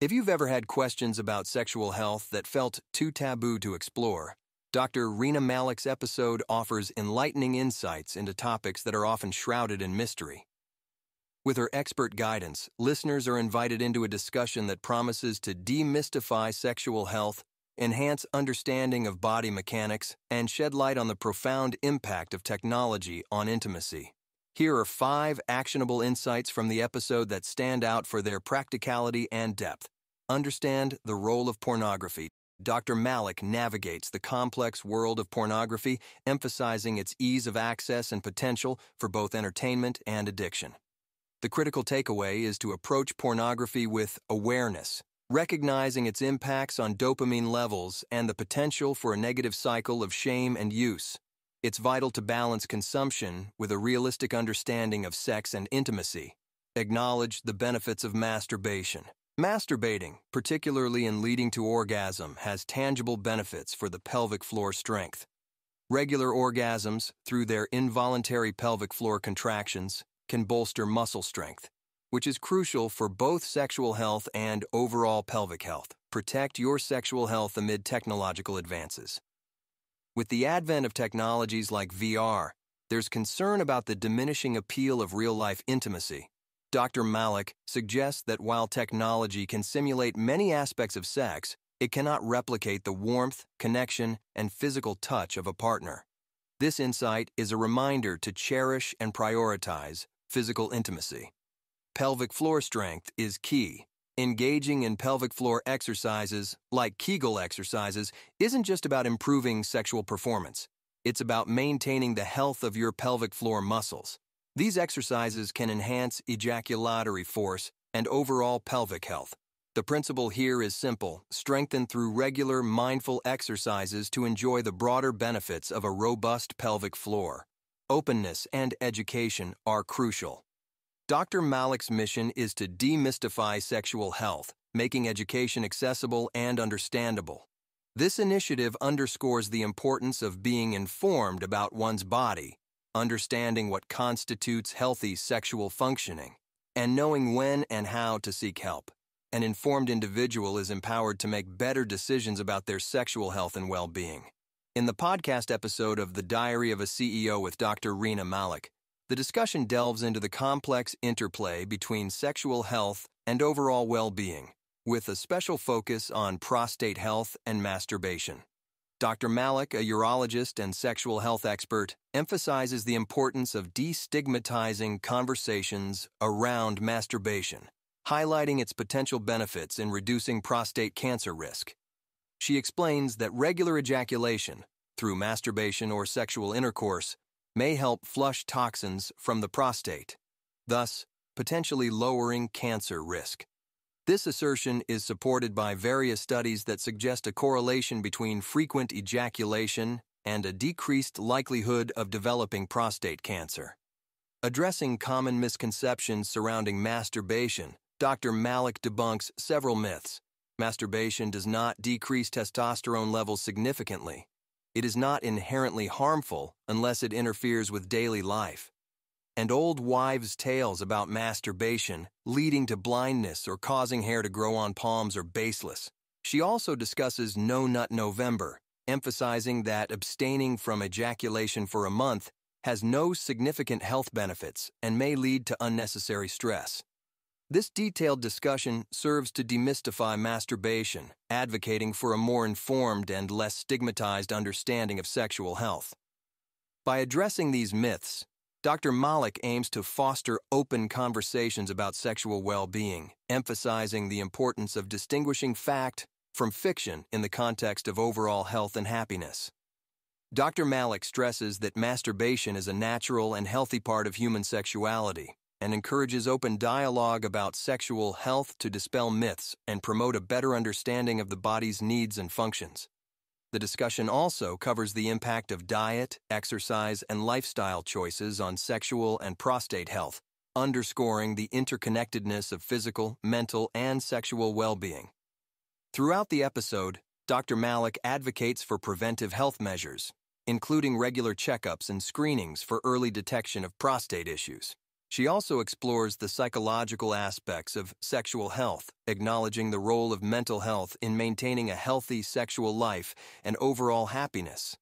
If you've ever had questions about sexual health that felt too taboo to explore, Dr. Rena Malik's episode offers enlightening insights into topics that are often shrouded in mystery. With her expert guidance, listeners are invited into a discussion that promises to demystify sexual health, enhance understanding of body mechanics, and shed light on the profound impact of technology on intimacy. Here are 5 actionable insights from the episode that stand out for their practicality and depth. Understand the role of pornography. Dr. Malik navigates the complex world of pornography, emphasizing its ease of access and potential for both entertainment and addiction. The critical takeaway is to approach pornography with awareness, recognizing its impacts on dopamine levels and the potential for a negative cycle of shame and use. It's vital to balance consumption with a realistic understanding of sex and intimacy. Acknowledge the benefits of masturbation. Masturbating, particularly in leading to orgasm, has tangible benefits for the pelvic floor strength. Regular orgasms, through their involuntary pelvic floor contractions, can bolster muscle strength, which is crucial for both sexual health and overall pelvic health. Protect your sexual health amid technological advances. With the advent of technologies like VR, there's concern about the diminishing appeal of real-life intimacy. Dr. Malik suggests that while technology can simulate many aspects of sex, it cannot replicate the warmth, connection, and physical touch of a partner. This insight is a reminder to cherish and prioritize physical intimacy. Pelvic floor strength is key. Engaging in pelvic floor exercises, like Kegel exercises, isn't just about improving sexual performance. It's about maintaining the health of your pelvic floor muscles. These exercises can enhance ejaculatory force and overall pelvic health. The principle here is simple: strengthen through regular, mindful exercises to enjoy the broader benefits of a robust pelvic floor. Openness and education are crucial. Dr. Malik's mission is to demystify sexual health, making education accessible and understandable. This initiative underscores the importance of being informed about one's body, understanding what constitutes healthy sexual functioning, and knowing when and how to seek help. An informed individual is empowered to make better decisions about their sexual health and well-being. In the podcast episode of The Diary of a CEO with Dr. Rena Malik, the discussion delves into the complex interplay between sexual health and overall well-being, with a special focus on prostate health and masturbation. Dr. Malik, a urologist and sexual health expert, emphasizes the importance of destigmatizing conversations around masturbation, highlighting its potential benefits in reducing prostate cancer risk. She explains that regular ejaculation, through masturbation or sexual intercourse, may help flush toxins from the prostate, thus potentially lowering cancer risk. This assertion is supported by various studies that suggest a correlation between frequent ejaculation and a decreased likelihood of developing prostate cancer. Addressing common misconceptions surrounding masturbation, Dr. Malik debunks several myths. Masturbation does not decrease testosterone levels significantly. It is not inherently harmful unless it interferes with daily life. And old wives' tales about masturbation leading to blindness or causing hair to grow on palms are baseless. She also discusses No Nut November, emphasizing that abstaining from ejaculation for a month has no significant health benefits and may lead to unnecessary stress. This detailed discussion serves to demystify masturbation, advocating for a more informed and less stigmatized understanding of sexual health. By addressing these myths, Dr. Malik aims to foster open conversations about sexual well-being, emphasizing the importance of distinguishing fact from fiction in the context of overall health and happiness. Dr. Malik stresses that masturbation is a natural and healthy part of human sexuality, and encourages open dialogue about sexual health to dispel myths and promote a better understanding of the body's needs and functions. The discussion also covers the impact of diet, exercise, and lifestyle choices on sexual and prostate health, underscoring the interconnectedness of physical, mental, and sexual well-being. Throughout the episode, Dr. Malik advocates for preventive health measures, including regular checkups and screenings for early detection of prostate issues. She also explores the psychological aspects of sexual health, acknowledging the role of mental health in maintaining a healthy sexual life and overall happiness.